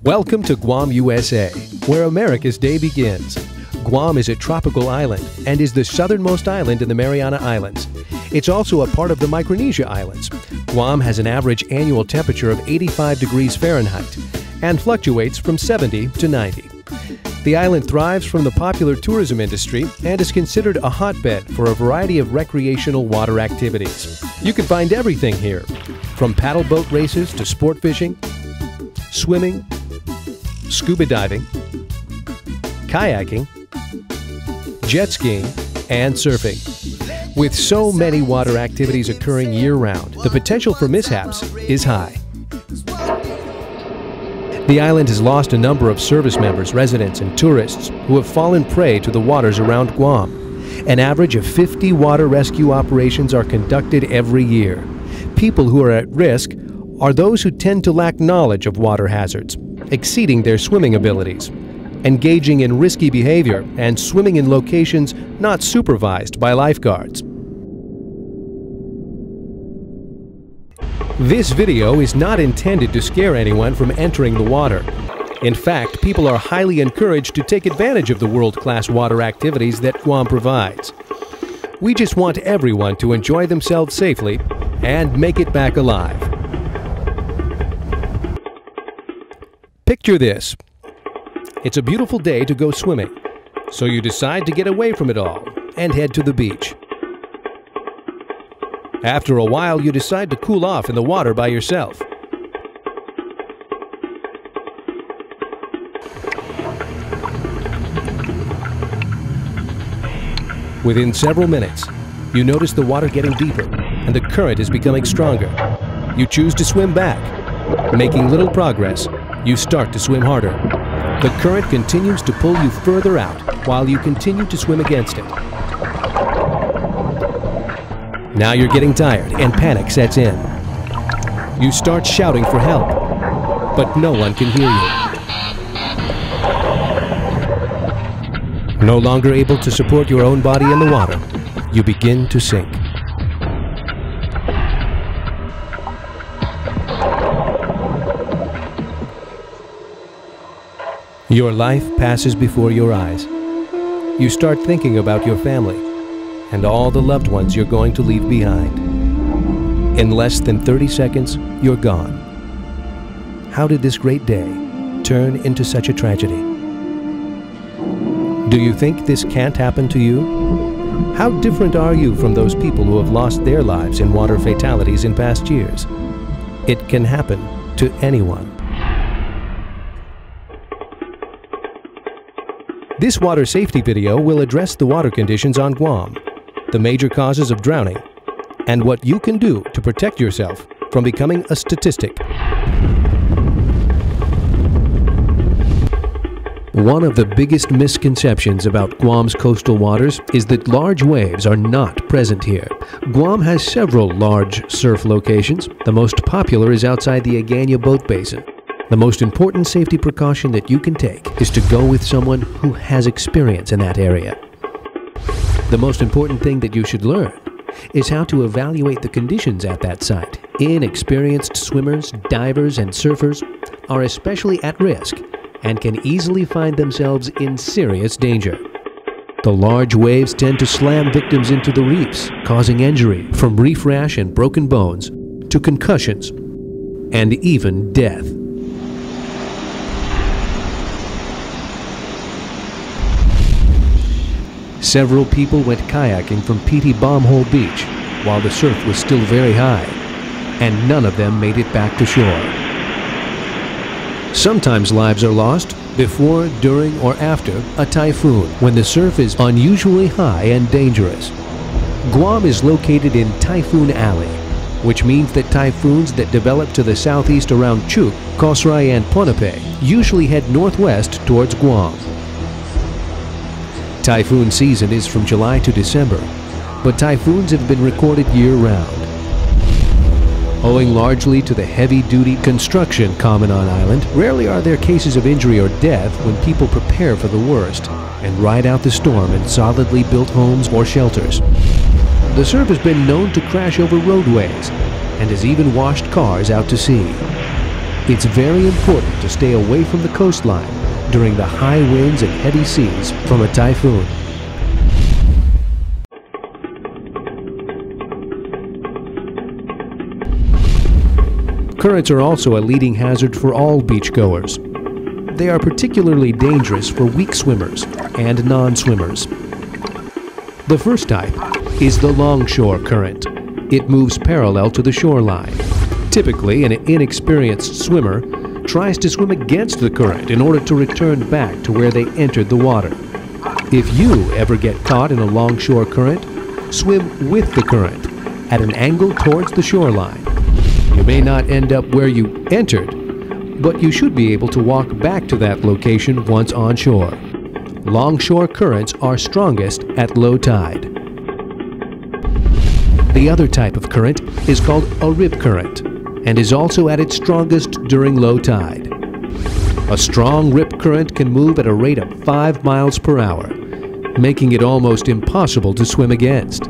Welcome to Guam, USA, where America's day begins. Guam is a tropical island and is the southernmost island in the Mariana Islands. It's also a part of the Micronesia Islands. Guam has an average annual temperature of 85 degrees Fahrenheit and fluctuates from 70 to 90. The island thrives from the popular tourism industry and is considered a hotbed for a variety of recreational water activities. You can find everything here, from paddle boat races to sport fishing, swimming, scuba diving, kayaking, jet skiing, and surfing. With so many water activities occurring year-round, the potential for mishaps is high. The island has lost a number of service members, residents, and tourists who have fallen prey to the waters around Guam. An average of 50 water rescue operations are conducted every year. People who are at risk are those who tend to lack knowledge of water hazards, exceeding their swimming abilities, engaging in risky behavior, and swimming in locations not supervised by lifeguards. This video is not intended to scare anyone from entering the water. In fact, people are highly encouraged to take advantage of the world-class water activities that Guam provides. We just want everyone to enjoy themselves safely and make it back alive. Picture this. It's a beautiful day to go swimming, so you decide to get away from it all and head to the beach. After a while, you decide to cool off in the water by yourself. Within several minutes, you notice the water getting deeper and the current is becoming stronger. You choose to swim back. Making little progress, you start to swim harder. The current continues to pull you further out while you continue to swim against it. Now you're getting tired and panic sets in. You start shouting for help, but no one can hear you. No longer able to support your own body in the water, you begin to sink. Your life passes before your eyes. You start thinking about your family and all the loved ones you're going to leave behind. In less than 30 seconds, you're gone. How did this great day turn into such a tragedy? Do you think this can't happen to you? How different are you from those people who have lost their lives in water fatalities in past years? It can happen to anyone. This water safety video will address the water conditions on Guam, the major causes of drowning, and what you can do to protect yourself from becoming a statistic. One of the biggest misconceptions about Guam's coastal waters is that large waves are not present here. Guam has several large surf locations. The most popular is outside the Agana Boat Basin. The most important safety precaution that you can take is to go with someone who has experience in that area. The most important thing that you should learn is how to evaluate the conditions at that site. Inexperienced swimmers, divers, and surfers are especially at risk and can easily find themselves in serious danger. The large waves tend to slam victims into the reefs, causing injury from reef rash and broken bones to concussions and even death. Several people went kayaking from Piti Bombhole Beach while the surf was still very high, and none of them made it back to shore. Sometimes lives are lost before, during, or after a typhoon when the surf is unusually high and dangerous. Guam is located in Typhoon Alley, which means that typhoons that develop to the southeast around Chuuk, Kosrae, and Pohnpei usually head northwest towards Guam. Typhoon season is from July to December, but typhoons have been recorded year-round. Owing largely to the heavy-duty construction common on island, rarely are there cases of injury or death when people prepare for the worst, and ride out the storm in solidly built homes or shelters. The surf has been known to crash over roadways and has even washed cars out to sea. It's very important to stay away from the coastline during the high winds and heavy seas from a typhoon. Currents are also a leading hazard for all beachgoers. They are particularly dangerous for weak swimmers and non-swimmers. The first type is the longshore current. It moves parallel to the shoreline. Typically, an inexperienced swimmer tries to swim against the current in order to return back to where they entered the water. If you ever get caught in a longshore current, swim with the current at an angle towards the shoreline. You may not end up where you entered, but you should be able to walk back to that location once on shore. Longshore currents are strongest at low tide. The other type of current is called a rip current and is also at its strongest during low tide. A strong rip current can move at a rate of 5 miles per hour, making it almost impossible to swim against.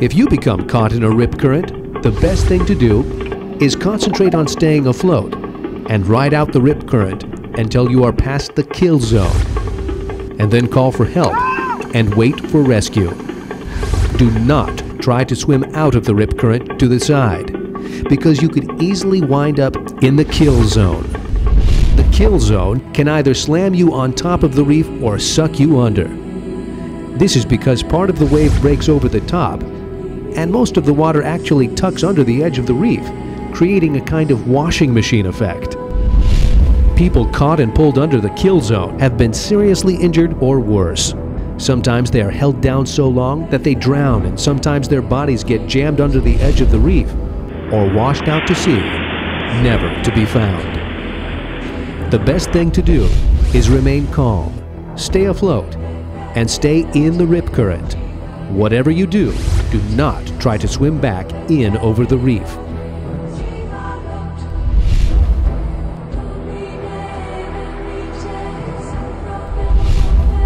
If you become caught in a rip current, the best thing to do is concentrate on staying afloat and ride out the rip current until you are past the kill zone, and then call for help and wait for rescue. Do not try to swim out of the rip current to the side, because you could easily wind up in the kill zone. The kill zone can either slam you on top of the reef or suck you under. This is because part of the wave breaks over the top and most of the water actually tucks under the edge of the reef, creating a kind of washing machine effect. People caught and pulled under the kill zone have been seriously injured or worse. Sometimes they are held down so long that they drown, and sometimes their bodies get jammed under the edge of the reef or washed out to sea, never to be found. The best thing to do is remain calm, stay afloat, and stay in the rip current. Whatever you do, do not try to swim back in over the reef.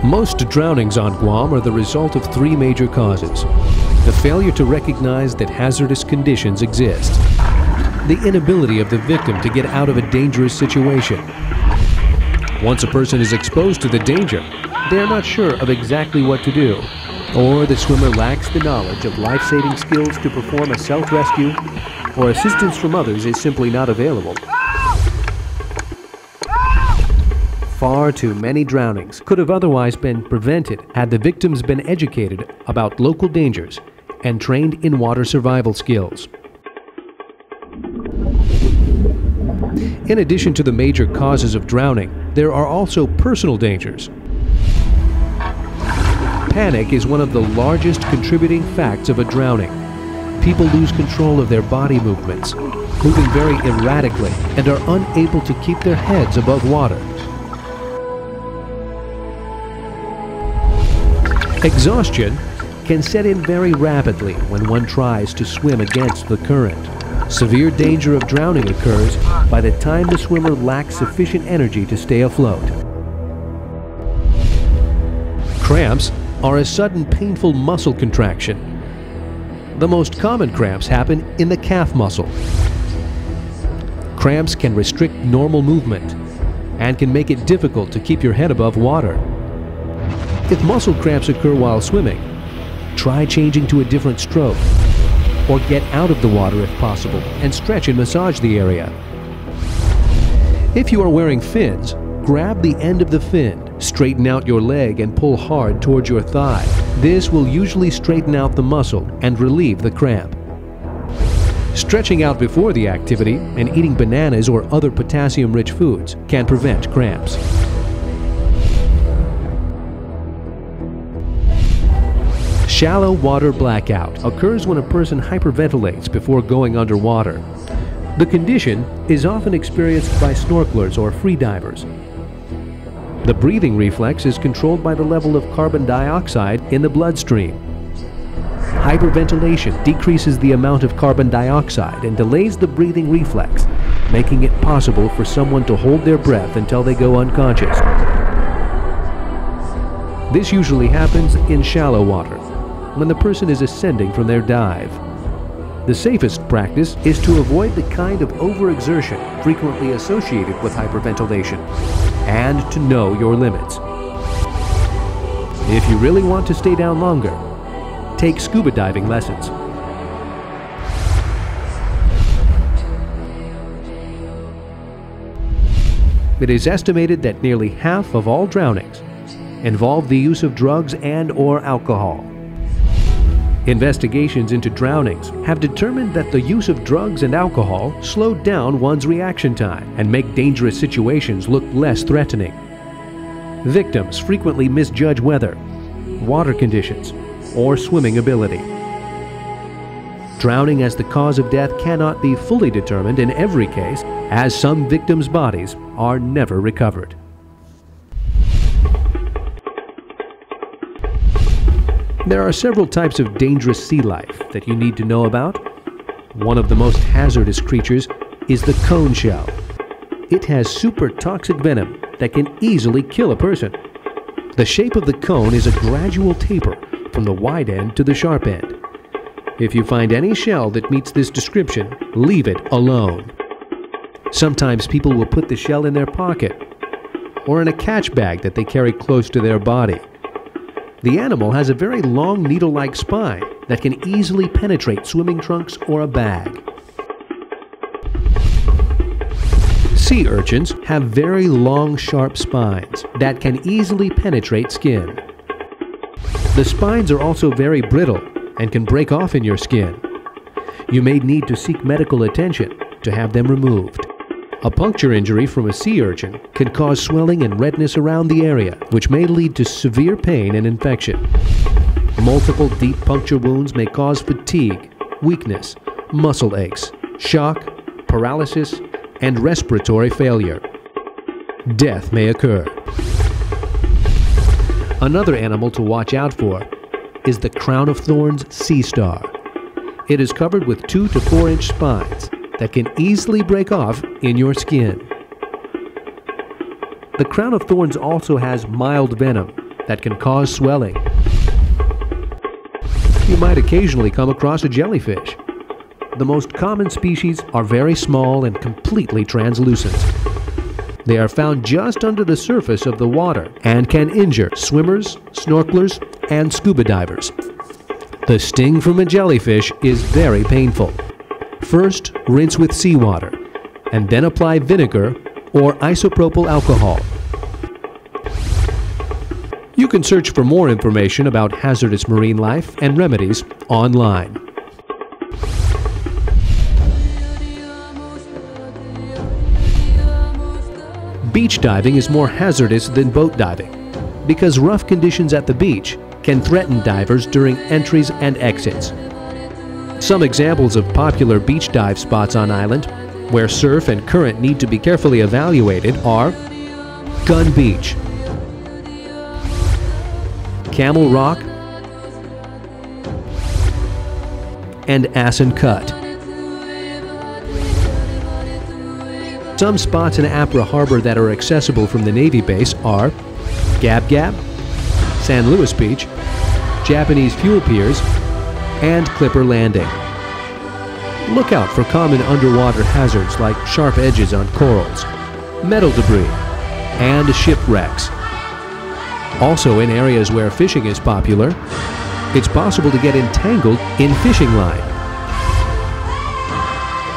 Most drownings on Guam are the result of 3 major causes: the failure to recognize that hazardous conditions exist, the inability of the victim to get out of a dangerous situation. Once a person is exposed to the danger, they are not sure of exactly what to do, or the swimmer lacks the knowledge of life-saving skills to perform a self-rescue, or assistance from others is simply not available. Far too many drownings could have otherwise been prevented had the victims been educated about local dangers and trained in water survival skills. In addition to the major causes of drowning, there are also personal dangers. Panic is one of the largest contributing facts of a drowning. People lose control of their body movements, moving very erratically, and are unable to keep their heads above water. Exhaustion can set in very rapidly when one tries to swim against the current. Severe danger of drowning occurs by the time the swimmer lacks sufficient energy to stay afloat. Cramps are a sudden painful muscle contraction. The most common cramps happen in the calf muscle. Cramps can restrict normal movement and can make it difficult to keep your head above water. If muscle cramps occur while swimming, try changing to a different stroke, or get out of the water if possible and stretch and massage the area. If you are wearing fins, grab the end of the fin, straighten out your leg, and pull hard towards your thigh. This will usually straighten out the muscle and relieve the cramp. Stretching out before the activity and eating bananas or other potassium-rich foods can prevent cramps. Shallow water blackout occurs when a person hyperventilates before going underwater. The condition is often experienced by snorkelers or freedivers. The breathing reflex is controlled by the level of carbon dioxide in the bloodstream. Hyperventilation decreases the amount of carbon dioxide and delays the breathing reflex, making it possible for someone to hold their breath until they go unconscious. This usually happens in shallow water, when the person is ascending from their dive. The safest practice is to avoid the kind of overexertion frequently associated with hyperventilation, and to know your limits. If you really want to stay down longer, take scuba diving lessons. It is estimated that nearly half of all drownings involve the use of drugs and/or alcohol. Investigations into drownings have determined that the use of drugs and alcohol slowed down one's reaction time and make dangerous situations look less threatening. Victims frequently misjudge weather, water conditions, or swimming ability. Drowning as the cause of death cannot be fully determined in every case, as some victims' bodies are never recovered. There are several types of dangerous sea life that you need to know about. One of the most hazardous creatures is the cone shell. It has super toxic venom that can easily kill a person. The shape of the cone is a gradual taper from the wide end to the sharp end. If you find any shell that meets this description, leave it alone. Sometimes people will put the shell in their pocket or in a catch bag that they carry close to their body. The animal has a very long needle-like spine that can easily penetrate swimming trunks or a bag. Sea urchins have very long, sharp spines that can easily penetrate skin. The spines are also very brittle and can break off in your skin. You may need to seek medical attention to have them removed. A puncture injury from a sea urchin can cause swelling and redness around the area, which may lead to severe pain and infection. Multiple deep puncture wounds may cause fatigue, weakness, muscle aches, shock, paralysis, and respiratory failure. Death may occur. Another animal to watch out for is the Crown of Thorns Sea Star. It is covered with 2 to 4 inch spines that can easily break off in your skin. The Crown of Thorns also has mild venom that can cause swelling. You might occasionally come across a jellyfish. The most common species are very small and completely translucent. They are found just under the surface of the water and can injure swimmers, snorkelers, and scuba divers. The sting from a jellyfish is very painful. First, rinse with seawater, and then apply vinegar or isopropyl alcohol. You can search for more information about hazardous marine life and remedies online. Beach diving is more hazardous than boat diving because rough conditions at the beach can threaten divers during entries and exits. Some examples of popular beach dive spots on island where surf and current need to be carefully evaluated are Gun Beach, Camel Rock, and Asin Cut. Some spots in Apra Harbor that are accessible from the Navy base are Gab Gab, San Luis Beach, Japanese Fuel Piers, and Clipper Landing. Look out for common underwater hazards like sharp edges on corals, metal debris, and shipwrecks. Also, in areas where fishing is popular, it's possible to get entangled in fishing line.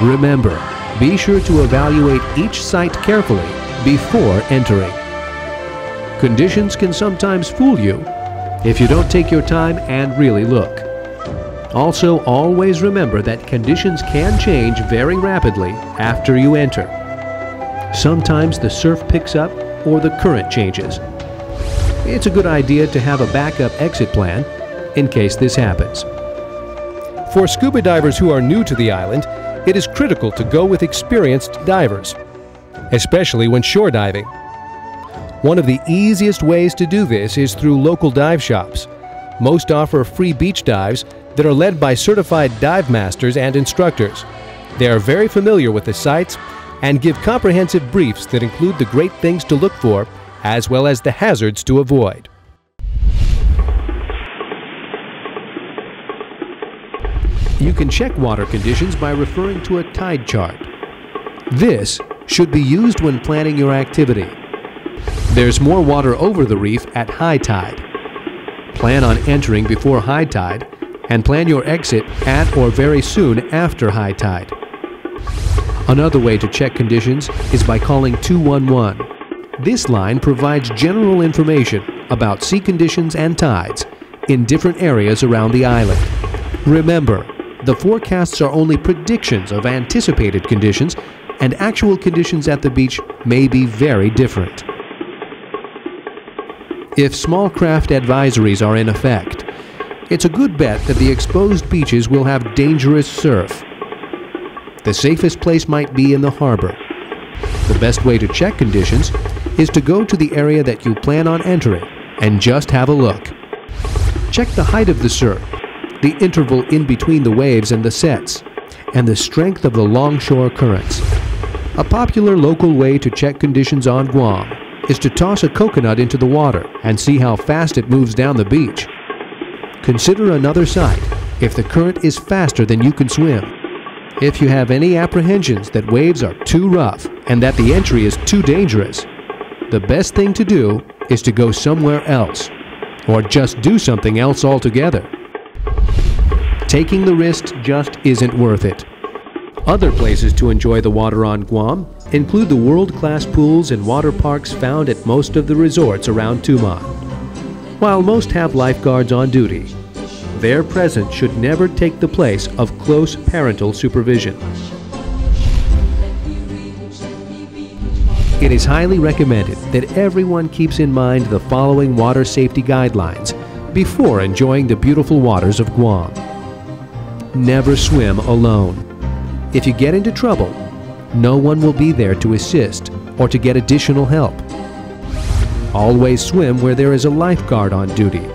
Remember, be sure to evaluate each site carefully before entering. Conditions can sometimes fool you if you don't take your time and really look. Also, always remember that conditions can change very rapidly after you enter. Sometimes the surf picks up or the current changes. It's a good idea to have a backup exit plan in case this happens. For scuba divers who are new to the island, it is critical to go with experienced divers, especially when shore diving. One of the easiest ways to do this is through local dive shops. Most offer free beach dives that are led by certified dive masters and instructors. They are very familiar with the sites and give comprehensive briefs that include the great things to look for as well as the hazards to avoid. You can check water conditions by referring to a tide chart. This should be used when planning your activity. There's more water over the reef at high tide. Plan on entering before high tide and plan your exit at or very soon after high tide. Another way to check conditions is by calling 211. This line provides general information about sea conditions and tides in different areas around the island. Remember, the forecasts are only predictions of anticipated conditions, and actual conditions at the beach may be very different. If small craft advisories are in effect, it's a good bet that the exposed beaches will have dangerous surf. The safest place might be in the harbor. The best way to check conditions is to go to the area that you plan on entering and just have a look. Check the height of the surf, the interval in between the waves and the sets, and the strength of the longshore currents. A popular local way to check conditions on Guam is to toss a coconut into the water and see how fast it moves down the beach. Consider another site if the current is faster than you can swim. If you have any apprehensions that waves are too rough and that the entry is too dangerous, the best thing to do is to go somewhere else or just do something else altogether. Taking the risk just isn't worth it. Other places to enjoy the water on Guam include the world-class pools and water parks found at most of the resorts around Tumon. While most have lifeguards on duty, their presence should never take the place of close parental supervision. It is highly recommended that everyone keeps in mind the following water safety guidelines before enjoying the beautiful waters of Guam. Never swim alone. If you get into trouble, no one will be there to assist or to get additional help. Always swim where there is a lifeguard on duty.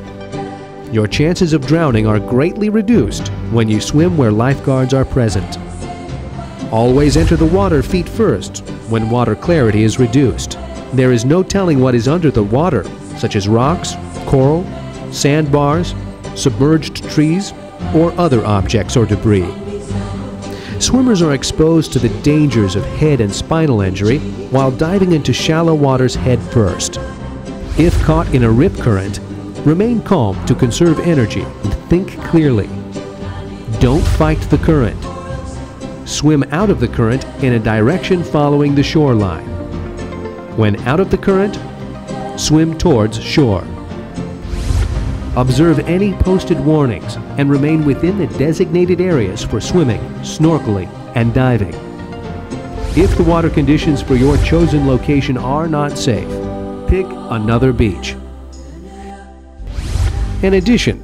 Your chances of drowning are greatly reduced when you swim where lifeguards are present. Always enter the water feet first when water clarity is reduced. There is no telling what is under the water, such as rocks, coral, sandbars, submerged trees, or other objects or debris. Swimmers are exposed to the dangers of head and spinal injury while diving into shallow waters head first. If caught in a rip current, remain calm to conserve energy and think clearly. Don't fight the current. Swim out of the current in a direction following the shoreline. When out of the current, swim towards shore. Observe any posted warnings and remain within the designated areas for swimming, snorkeling, and diving. If the water conditions for your chosen location are not safe, pick another beach. In addition,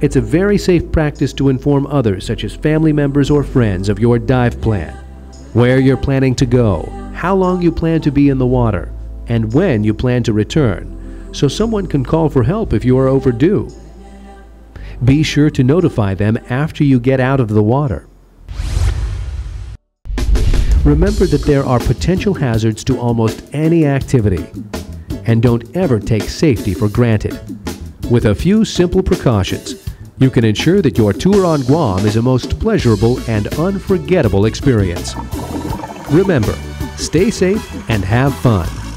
it's a very safe practice to inform others, such as family members or friends, of your dive plan, where you're planning to go, how long you plan to be in the water, and when you plan to return, so someone can call for help if you are overdue. Be sure to notify them after you get out of the water. Remember that there are potential hazards to almost any activity, and don't ever take safety for granted. With a few simple precautions, you can ensure that your tour on Guam is a most pleasurable and unforgettable experience. Remember, stay safe and have fun.